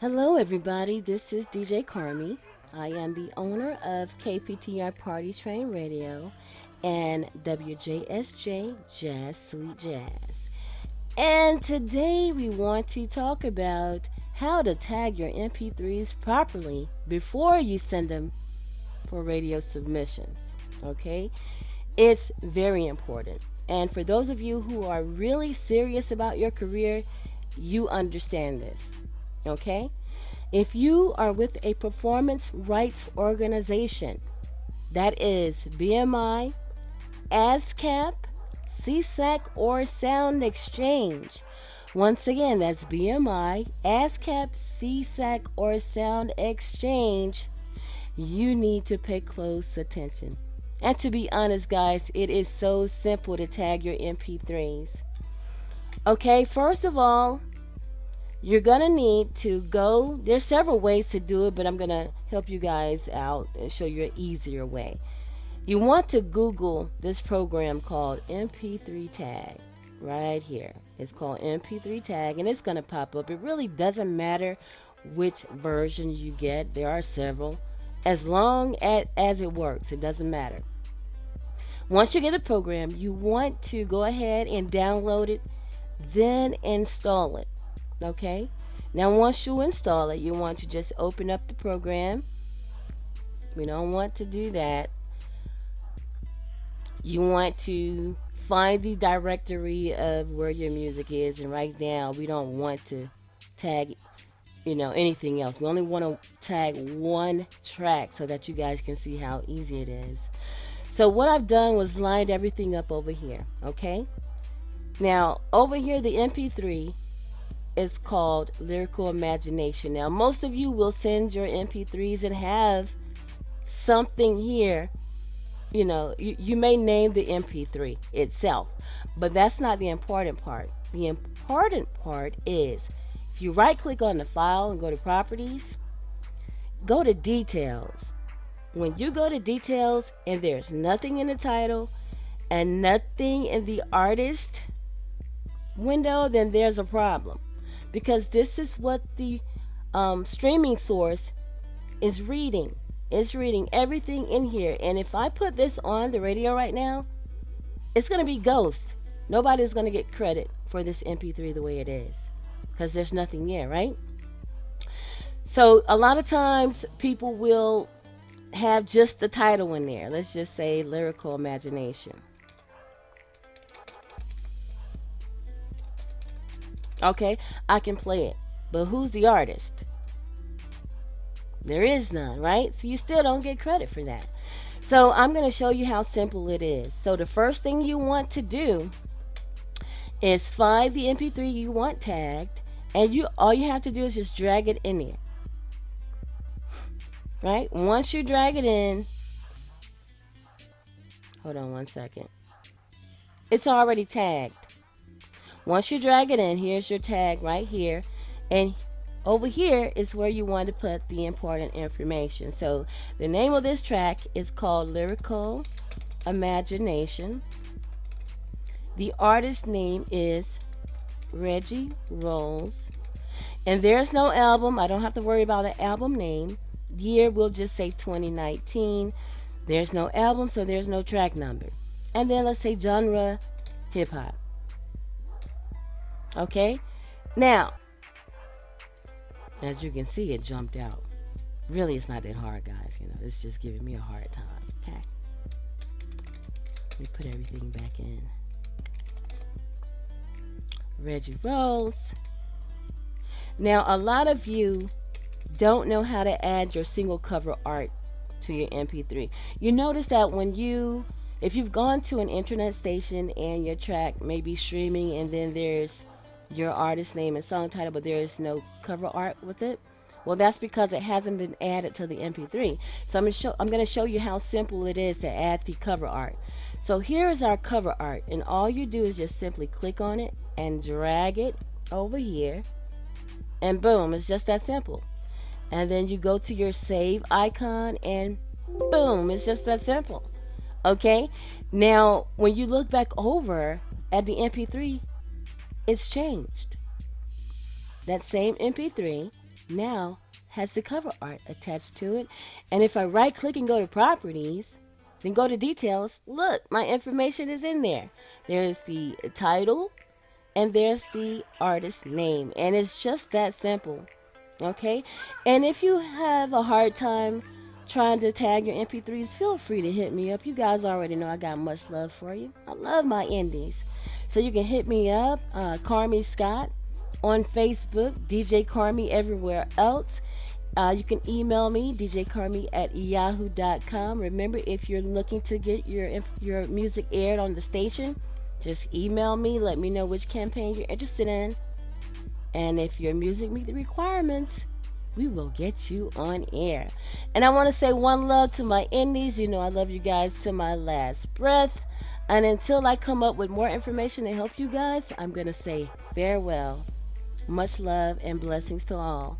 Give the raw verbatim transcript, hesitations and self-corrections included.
Hello everybody, this is D J Carmie. I am the owner of K P T R Party Train Radio and W J S J Jazz Sweet Jazz. And today we want to talk about how to tag your M P threes properly before you send them for radio submissions, okay? It's very important. And for those of you who are really serious about your career, you understand this, okay? If you are with a performance rights organization, that is B M I, ASCAP, C S A C, or Sound Exchange. Once again, that's B M I, ASCAP, C S A C, or Sound Exchange. You need to pay close attention. And to be honest, guys, it is so simple to tag your M P threes. Okay, first of all, you're gonna need to go, there's several ways to do it, but I'm gonna help you guys out and show you an easier way. You want to Google this program called M P three Tag, right here. It's called M P three Tag, and it's gonna pop up. It really doesn't matter which version you get, there are several. As long as, as it works, it doesn't matter. Once you get a program, you want to go ahead and download it, then install it. Okay, now once you install it, you want to just open up the program. We don't want to do that. You want to find the directory of where your music is, and right now we don't want to tag, you know, anything else. We only want to tag one track so that you guys can see how easy it is. So what I've done was lined everything up over here, okay? Now over here, the M P three, it's called Lyrical Imagination. Now, most of you will send your M P threes and have something here. You know, you, you may name the M P three itself, but that's not the important part. The important part is if you right-click on the file and go to Properties, go to Details. When you go to Details and there's nothing in the title and nothing in the artist window, then there's a problem. Because this is what the um, streaming source is reading. It's reading everything in here. And if I put this on the radio right now, it's going to be ghost. Nobody's going to get credit for this M P three the way it is. Because there's nothing there, right? So a lot of times people will have just the title in there. Let's just say Lyrical Imagination. Okay, I can play it, but who's the artist? There is none, right? So you still don't get credit for that. So I'm going to show you how simple it is. So the first thing you want to do is find the M P three you want tagged, and you all you have to do is just drag it in there, right? Once you drag it in, hold on one second, it's already tagged. Once you drag it in, here's your tag right here, and over here is where you want to put the important information. So the name of this track is called Lyrical Imagination. The artist name is Reggie Rolls, and there's no album. I don't have to worry about an album name. Year, we'll just say twenty nineteen. There's no album, so there's no track number. And then let's say genre hip-hop. Okay, now as you can see, it jumped out. Really, it's not that hard, guys. You know, it's just giving me a hard time. Okay, let me put everything back in. Reggie Rolls. Now, a lot of you don't know how to add your single cover art to your M P three. You notice that when you, if you've gone to an internet station and your track may be streaming, and then there's your artist name and song title, but there is no cover art with it. Well, that's because it hasn't been added to the M P three. So I'm gonna show, I'm gonna show you how simple it is to add the cover art. So here is our cover art, and all you do is just simply click on it and drag it over here, and boom, it's just that simple. And then you go to your save icon, and boom, it's just that simple. Okay, now when you look back over at the M P three, it's changed. That same M P three now has the cover art attached to it. And if I right click and go to properties, then go to details, look, my information is in there. There's the title and there's the artist name, and it's just that simple. Okay, and if you have a hard time trying to tag your M P threes, feel free to hit me up. You guys already know I got much love for you. I love my indies. So you can hit me up, uh, Carmie Scott on Facebook, D J Carmie everywhere else. Uh, you can email me, D J Carmie at yahoo dot com. Remember, if you're looking to get your, your music aired on the station, just email me. Let me know which campaign you're interested in. And if your music meets the requirements, we will get you on air. And I want to say one love to my indies. You know I love you guys to my last breath. And until I come up with more information to help you guys, I'm going to say farewell. Much love and blessings to all.